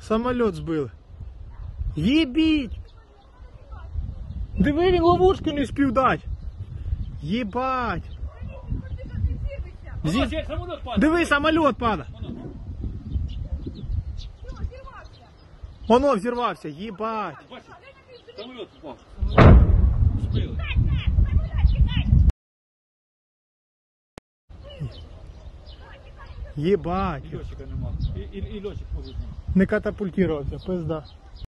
самолет збили. Єбіть! Диви, він ловушки не спів дати. Єбать! Диви, самолет падає. Воно взірвався, єбать! Самолет впав. Збили. Ебать. И летчик может. Не катапультировался, пизда.